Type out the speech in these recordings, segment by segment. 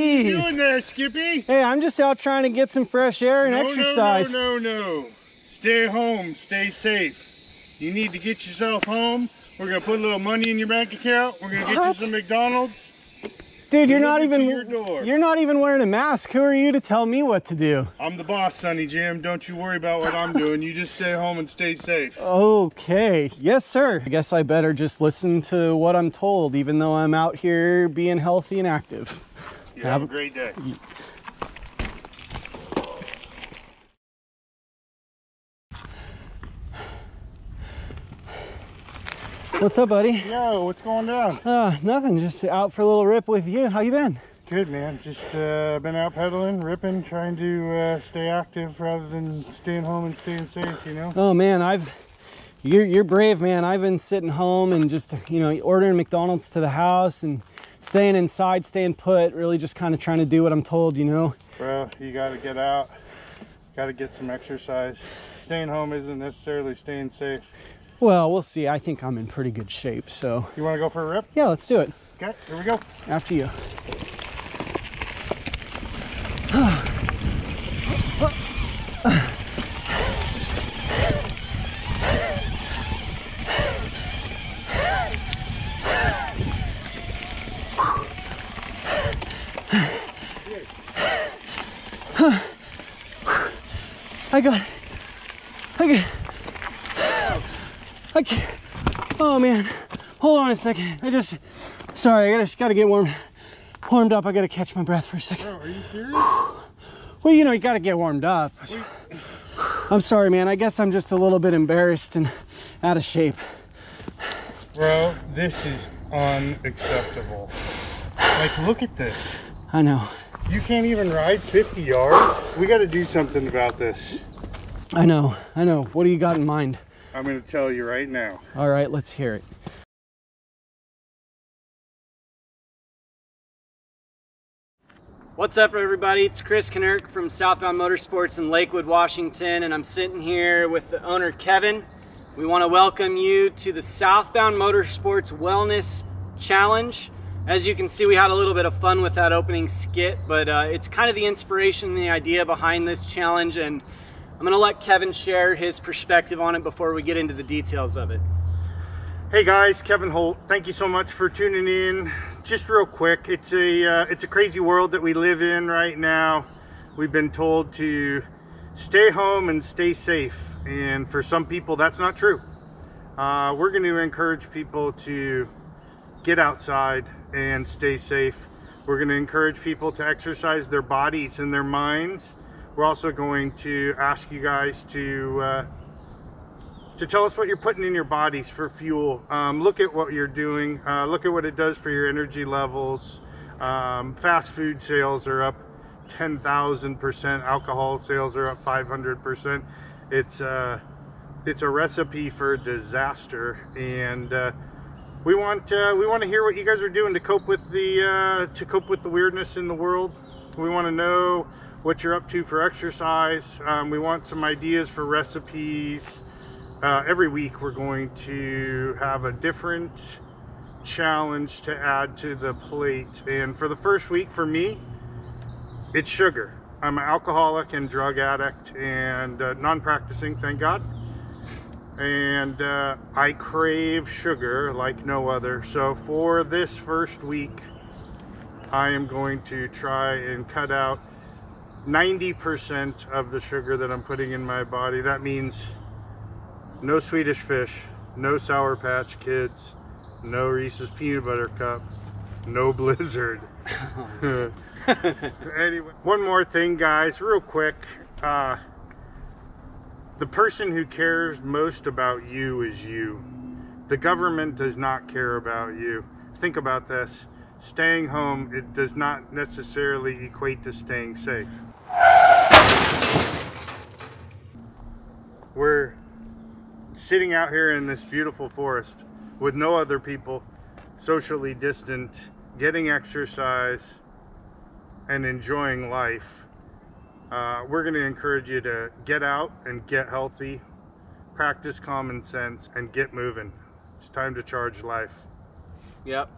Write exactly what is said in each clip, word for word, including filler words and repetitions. Jeez. What are you doing there, Skippy? Hey, I'm just out trying to get some fresh air and no, exercise. No, no, no, no. Stay home. Stay safe. You need to get yourself home. We're going to put a little money in your bank account. We're going to get you some McDonald's. Dude, you're not even your you're not even wearing a mask. Who are you to tell me what to do? I'm the boss, Sonny Jim. Don't you worry about what I'm doing. You just stay home and stay safe. Okay. Yes, sir. I guess I better just listen to what I'm told, even though I'm out here being healthy and active. You have, have a great day. What's up, buddy? Yo, what's going down? Uh, nothing, just out for a little rip with you. How you been? Good, man. Just uh, been out pedaling, ripping, trying to uh, stay active rather than staying home and staying safe, you know? Oh, man, I've... You're, you're brave, man. I've been sitting home and just, you know, ordering McDonald's to the house and staying inside, staying put, really just kind of trying to do what I'm told, you know? Bro, you gotta get out. Gotta get some exercise. Staying home isn't necessarily staying safe. Well, we'll see. I think I'm in pretty good shape, so. You want to go for a rip? Yeah, let's do it. Okay, here we go. After you. I got it. I got it. I can't. Oh man, hold on a second. I just, sorry, I gotta, just gotta get warm, warmed up. I gotta catch my breath for a second. Bro, are you serious? Well, you know, you gotta get warmed up. Wait. I'm sorry, man. I guess I'm just a little bit embarrassed and out of shape. Bro, this is unacceptable. Like, look at this. I know. You can't even ride fifty yards. We gotta do something about this. I know, I know. What do you got in mind? I'm going to tell you right now. All right, let's hear it. What's up, everybody? It's Chris Knurk from Southbound Motorsports in Lakewood, Washington, and I'm sitting here with the owner, Kevin. We want to welcome you to the Southbound Motorsports Wellness Challenge. As you can see, we had a little bit of fun with that opening skit, but uh, it's kind of the inspiration and the idea behind this challenge, and I'm gonna let Kevin share his perspective on it before we get into the details of it. Hey guys, Kevin Holt. Thank you so much for tuning in. Just real quick, it's a, uh, it's a crazy world that we live in right now. We've been told to stay home and stay safe. And for some people, that's not true. Uh, we're gonna encourage people to get outside and stay safe. We're gonna encourage people to exercise their bodies and their minds. We're also going to ask you guys to uh, to tell us what you're putting in your bodies for fuel. Um, look at what you're doing. Uh, look at what it does for your energy levels. Um, fast food sales are up ten thousand percent. Alcohol sales are up five hundred percent. It's uh, it's a recipe for disaster, and uh, we want uh, we want to hear what you guys are doing to cope with the uh, to cope with the weirdness in the world. We want to know what you're up to for exercise. Um, we want some ideas for recipes. Uh, every week we're going to have a different challenge to add to the plate. And for the first week, for me, it's sugar. I'm an alcoholic and drug addict, and uh, non-practicing, thank God. And uh, I crave sugar like no other. So for this first week, I am going to try and cut out ninety percent of the sugar that I'm putting in my body. That means no Swedish Fish, no Sour Patch Kids, no Reese's Peanut Butter Cup, no Blizzard. Anyway, one more thing, guys, real quick. Uh, the person who cares most about you is you. The government does not care about you. Think about this. Staying home, it does not necessarily equate to staying safe. We're sitting out here in this beautiful forest with no other people, socially distant, getting exercise and enjoying life. Uh, we're going to encourage you to get out and get healthy, practice common sense, and get moving. It's time to charge life. Yep,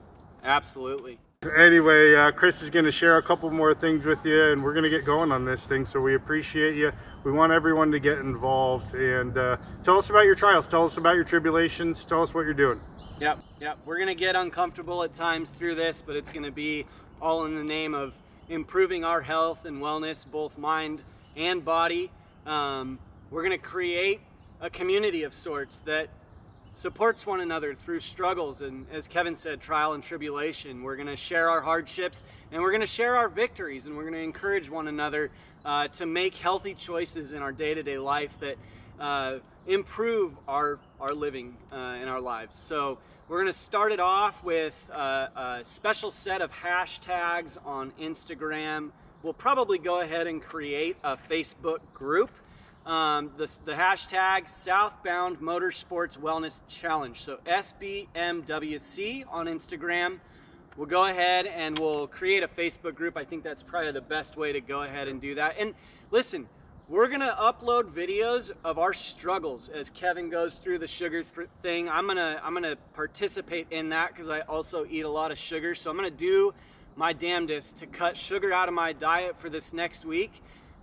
absolutely. Anyway, uh, Chris is going to share a couple more things with you, and we're going to get going on this thing, so we appreciate you. We want everyone to get involved, and uh, tell us about your trials, tell us about your tribulations, tell us what you're doing. Yep, yep. We're going to get uncomfortable at times through this, but it's going to be all in the name of improving our health and wellness, both mind and body. Um, we're going to create a community of sorts that supports one another through struggles and, as Kevin said, trial and tribulation. We're going to share our hardships, and we're going to share our victories, and we're going to encourage one another uh, to make healthy choices in our day-to-day life that uh, improve our our living uh, in our lives. So we're going to start it off with uh, a special set of hashtags on Instagram. We'll probably go ahead and create a Facebook group. Um, the, the hashtag Southbound Motorsports Wellness Challenge, so S B M W C on Instagram. We'll go ahead and we'll create a Facebook group. I think that's probably the best way to go ahead and do that. And listen, we're going to upload videos of our struggles as Kevin goes through the sugar thing. I'm going to I'm going to participate in that because I also eat a lot of sugar. So I'm going to do my damnedest to cut sugar out of my diet for this next week.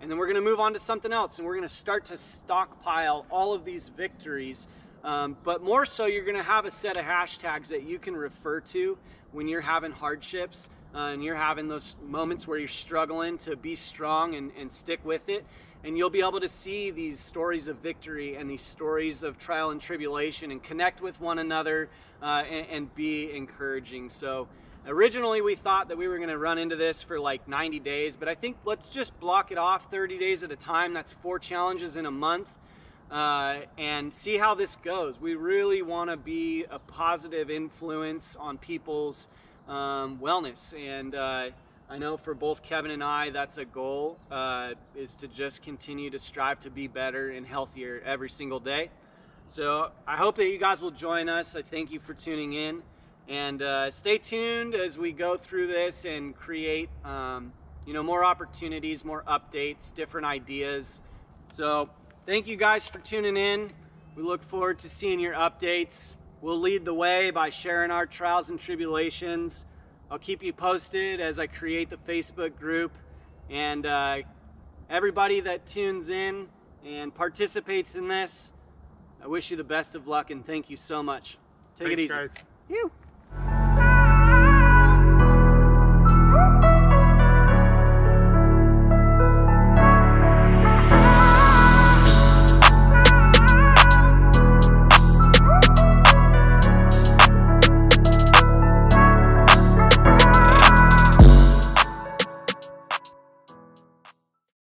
And then we're going to move on to something else, and we're going to start to stockpile all of these victories. Um, but more so, you're going to have a set of hashtags that you can refer to when you're having hardships uh, and you're having those moments where you're struggling to be strong and, and stick with it. And you'll be able to see these stories of victory and these stories of trial and tribulation and connect with one another uh, and, and be encouraging. So originally we thought that we were going to run into this for like ninety days, but I think let's just block it off thirty days at a time. That's four challenges in a month, uh, and see how this goes. We really want to be a positive influence on people's um, wellness, and uh, I know for both Kevin and I, that's a goal, uh, is to just continue to strive to be better and healthier every single day. So I hope that you guys will join us. I thank you for tuning in. And uh, stay tuned as we go through this and create, um, you know, more opportunities, more updates, different ideas. So thank you guys for tuning in. We look forward to seeing your updates. We'll lead the way by sharing our trials and tribulations. I'll keep you posted as I create the Facebook group. And uh, everybody that tunes in and participates in this, I wish you the best of luck and thank you so much. Take Thanks, it easy. Guys. You.